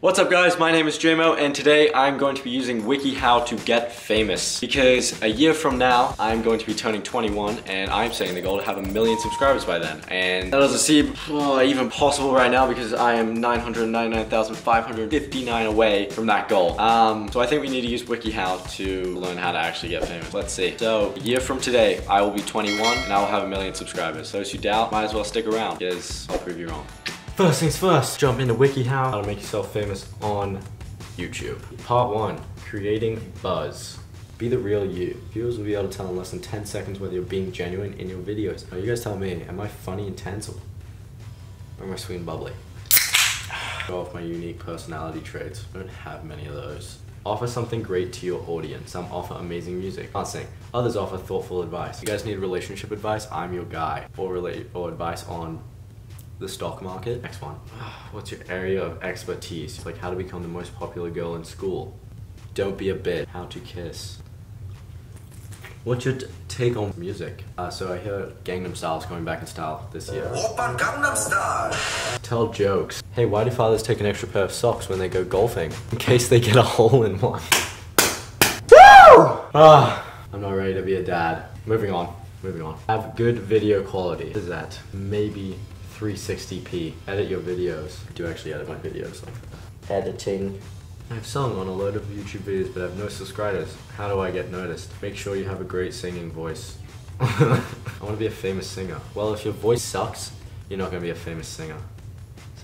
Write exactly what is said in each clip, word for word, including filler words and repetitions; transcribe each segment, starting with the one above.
What's up guys, my name is Jamo and today I'm going to be using WikiHow to get famous because a year from now I'm going to be turning twenty-one and I'm setting the goal to have a million subscribers by then, and that doesn't seem oh, even possible right now because I am nine hundred ninety-nine thousand five hundred fifty-nine away from that goal. Um, so I think we need to use WikiHow to learn how to actually get famous. Let's see. So a year from today I will be twenty-one and I will have a million subscribers. Those who doubt might as well stick around because I'll prove you wrong. First things first, jump into WikiHow. How to make yourself famous on YouTube. Part one, creating buzz. Be the real you. Viewers will be able to tell in less than ten seconds whether you're being genuine in your videos. Now you guys tell me, am I funny and tense or am I sweet and bubbly? Go off my unique personality traits. I don't have many of those. Offer something great to your audience. Some offer amazing music, dancing. Others offer thoughtful advice. You guys need relationship advice? I'm your guy. Or, relate, or advice on the stock market. Next one. What's your area of expertise? Like how to become the most popular girl in school. Don't be a bitch. How to kiss. What's your take on music? Uh, so I hear Gangnam Style is going back in style this year. Gangnam Style. Tell jokes. Hey, why do fathers take an extra pair of socks when they go golfing? In case they get a hole in one. Woo! Ah, I'm not ready to be a dad. Moving on. Moving on. Have good video quality. What is that? Maybe three sixty p. Edit your videos. I do actually edit my videos like that. Editing. I've sung on a load of YouTube videos but I have no subscribers. How do I get noticed? Make sure you have a great singing voice. I want to be a famous singer. Well, if your voice sucks, you're not going to be a famous singer.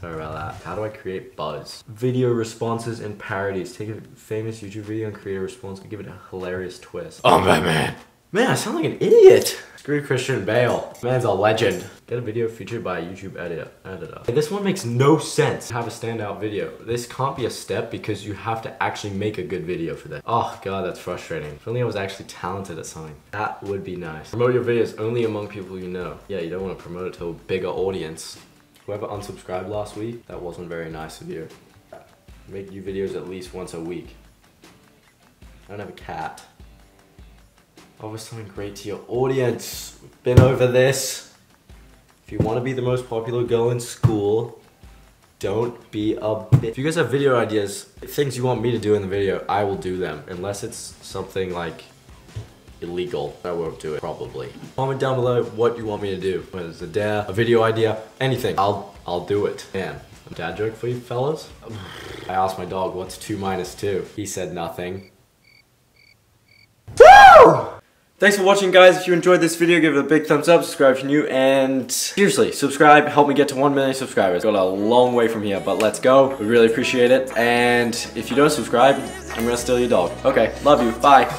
Sorry about that. How do I create buzz? Video responses and parodies. Take a famous YouTube video and create a response and give it a hilarious twist. Oh my man! Man, I sound like an idiot! Screw Christian Bale. Man's a legend. Get a video featured by a YouTube editor. editor. Hey, this one makes no sense. Have a standout video. This can't be a step because you have to actually make a good video for that. Oh god, that's frustrating. If only I was actually talented at something. That would be nice. Promote your videos only among people you know. Yeah, you don't want to promote it to a bigger audience. Whoever unsubscribed last week, that wasn't very nice of you. Make new videos at least once a week. I don't have a cat. Offer something great to your audience. We've been over this. If you want to be the most popular girl in school, don't be a bitch. If you guys have video ideas, things you want me to do in the video, I will do them. Unless it's something like illegal, I won't do it, probably. Comment down below what you want me to do. Whether it's a dare, a video idea, anything. I'll, I'll do it. Man, a dad joke for you fellas? I asked my dog, what's two minus two? He said nothing. Woo! Thanks for watching guys. If you enjoyed this video, give it a big thumbs up, subscribe if you're new, and seriously, subscribe, help me get to one million subscribers. Got a long way from here, but let's go. We really appreciate it, and if you don't subscribe, I'm gonna steal your dog. Okay, love you, bye.